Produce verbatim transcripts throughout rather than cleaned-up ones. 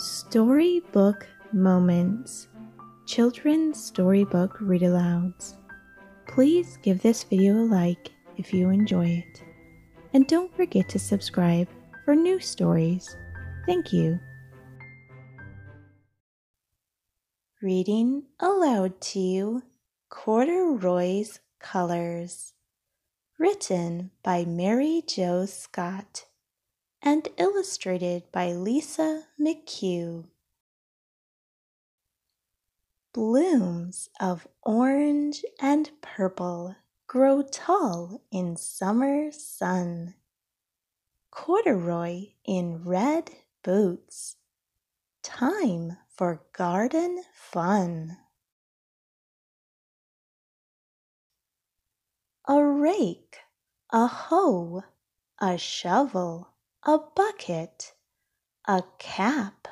Storybook Moments, Children's Storybook Read-Alouds. Please give this video a like if you enjoy it. And don't forget to subscribe for new stories. Thank you. Reading aloud to you, Corduroy's Colors. Written by Mary Jo Scott and illustrated by Lisa McCue. Blooms of orange and purple grow tall in summer sun. Corduroy in red boots. Time for garden fun. A rake, a hoe, a shovel, a bucket, a cap.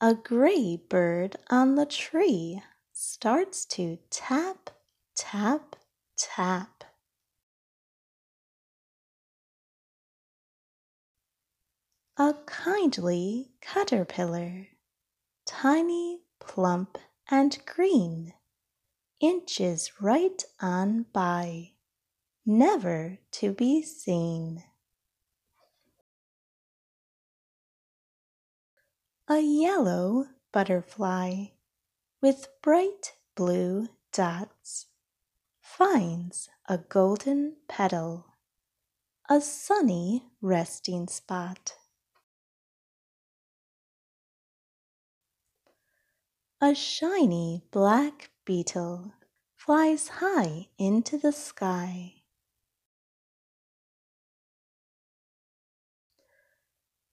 A gray bird on the tree starts to tap, tap, tap. A kindly caterpillar, tiny, plump, and green, inches right on by, never to be seen. A yellow butterfly with bright blue dots finds a golden petal, a sunny resting spot. A shiny black beetle flies high into the sky.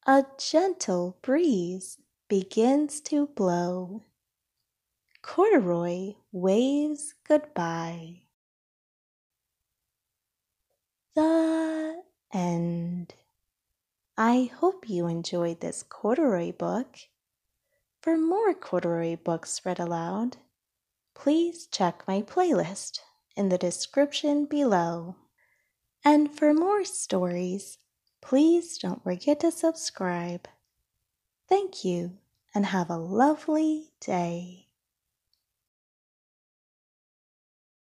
A gentle breeze begins to blow. Corduroy waves goodbye. The end. I hope you enjoyed this Corduroy book. For more Corduroy books read aloud, please check my playlist in the description below. And for more stories, please don't forget to subscribe. Thank you and have a lovely day.